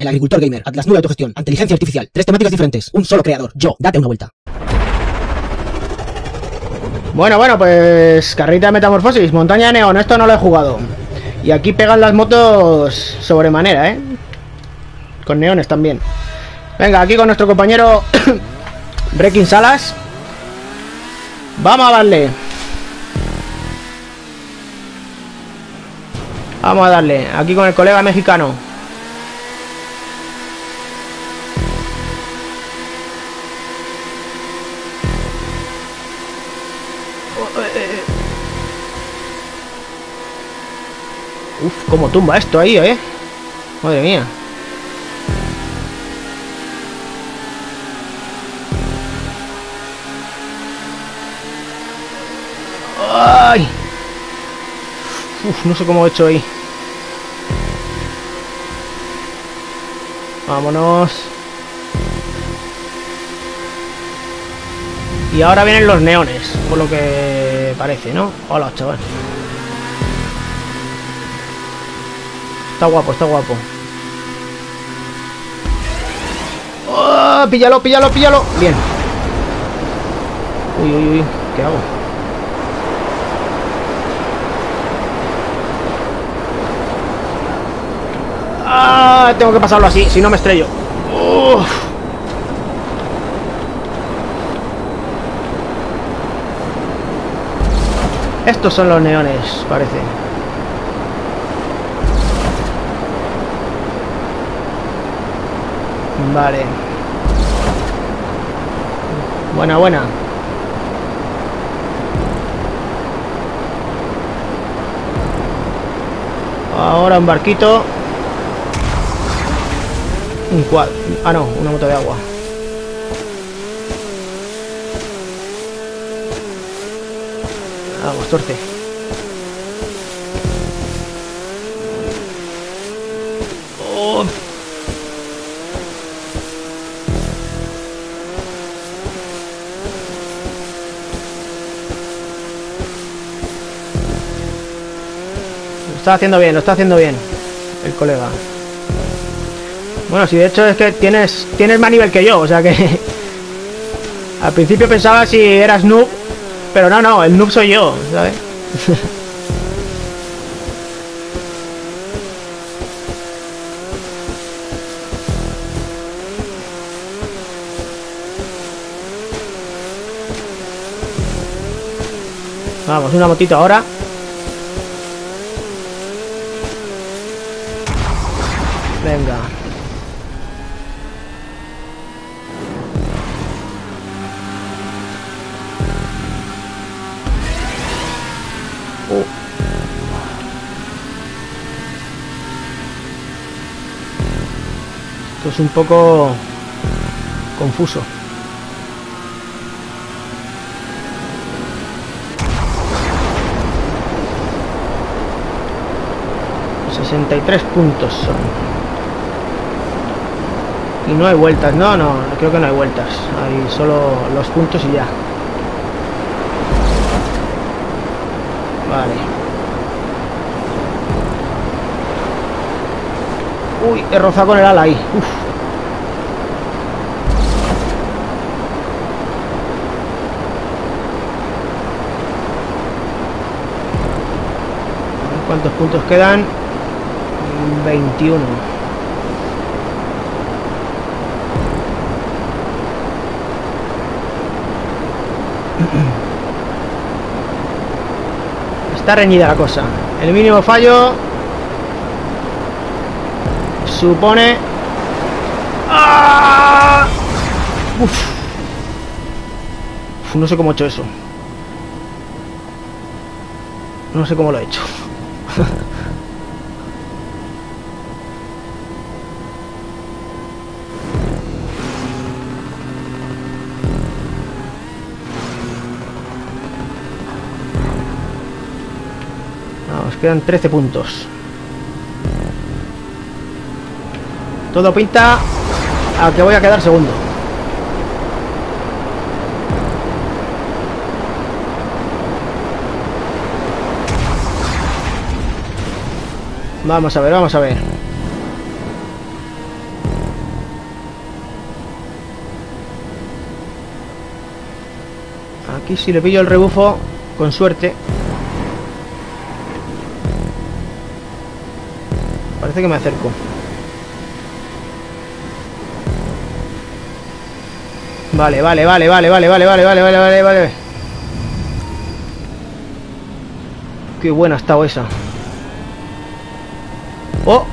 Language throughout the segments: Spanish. El agricultor gamer, Atlas Nube Autogestión, Inteligencia Artificial, 3 temáticas diferentes, un solo creador, yo, date una vuelta. Bueno, pues carrita de metamorfosis, montaña de neón, esto no lo he jugado. Y aquí pegan las motos sobremanera, con neones también. Venga, aquí con nuestro compañero Breaking Salas. Vamos a darle. Aquí con el colega mexicano. Uf, cómo tumba esto ahí, madre mía. Ay. Uf, no sé cómo he hecho ahí. Vámonos. Y ahora vienen los neones, por lo que parece, ¿no? Hola, chaval. Está guapo, está guapo. ¡Oh! Píllalo, píllalo, píllalo. Bien. Uy, uy, uy. ¿Qué hago? Ah, tengo que pasarlo así, si no me estrello. Uf. Estos son los neones, parece. Vale. Buena, buena. Ahora un barquito. Un cuadro. Ah, no, una moto de agua. Vamos, torce. Oh. Lo está haciendo bien el colega. Bueno, si de hecho es que tienes más nivel que yo, o sea que al principio pensaba si eras noob, pero no, el noob soy yo, ¿sabes? Vamos, una motito ahora. Venga. Esto es un poco confuso. ...63 puntos son... ...y no hay vueltas... ...no, creo que no hay vueltas... ...hay solo los puntos y ya... ...vale... ...uy, he rozado con el ala ahí... Uf. ¿Cuántos puntos quedan? 21. Está reñida la cosa. El mínimo fallo supone... ¡Ah! Uf. Uf, no sé cómo he hecho eso. No sé cómo lo he hecho. Quedan 13 puntos. Todo pinta a que voy a quedar segundo. Vamos a ver. Aquí si le pillo el rebufo, con suerte. Parece que me acerco. Vale. Qué buena ha estado esa. ¡Oh!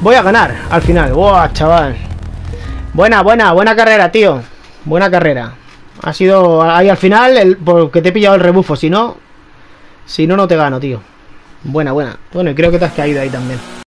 Voy a ganar al final. ¡Wow, chaval! Buena carrera, tío. Buena carrera. Ha sido ahí al final porque te he pillado el rebufo. Si no, no te gano, tío. Buena. Bueno, y creo que te has caído ahí también.